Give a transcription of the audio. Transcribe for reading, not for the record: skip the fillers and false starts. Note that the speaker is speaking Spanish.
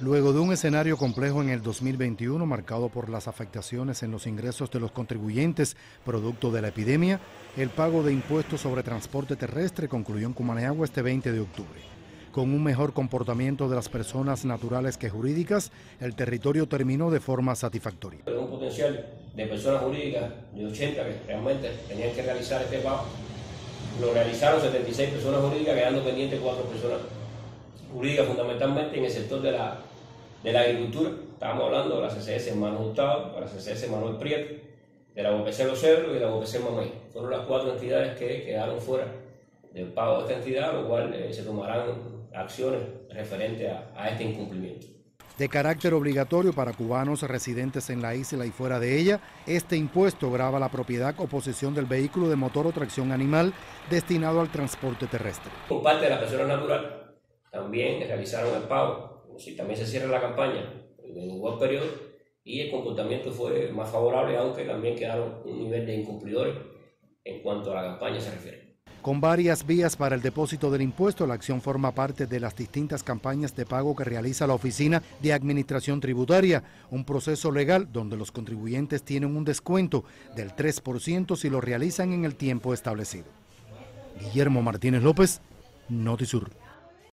Luego de un escenario complejo en el 2021, marcado por las afectaciones en los ingresos de los contribuyentes producto de la epidemia, el pago de impuestos sobre transporte terrestre concluyó en Cumanayagua este 20 de octubre. Con un mejor comportamiento de las personas naturales que jurídicas, el territorio terminó de forma satisfactoria. Pero un potencial de personas jurídicas de 80 que realmente tenían que realizar este pago, lo realizaron 76 personas jurídicas, quedando pendientes 4 personas jurídicas, fundamentalmente en el sector de la agricultura. Estábamos hablando de la CCS Manuel Gustavo, de la CCS Manuel Prieto, de la OPC Los Cerros y de la OPC Manuel. Fueron las 4 entidades que quedaron fuera del pago de esta entidad, lo cual se tomarán acciones referentes a este incumplimiento. De carácter obligatorio para cubanos residentes en la isla y fuera de ella, este impuesto grava la propiedad o posesión del vehículo de motor o tracción animal destinado al transporte terrestre. Por parte de la persona natural, también realizaron el pago. También se cierra la campaña en igual periodo y el comportamiento fue más favorable, aunque también quedaron un nivel de incumplidores en cuanto a la campaña se refiere. Con varias vías para el depósito del impuesto, la acción forma parte de las distintas campañas de pago que realiza la Oficina de Administración Tributaria, un proceso legal donde los contribuyentes tienen un descuento del 3% si lo realizan en el tiempo establecido. Guillermo Martínez López, Notisur.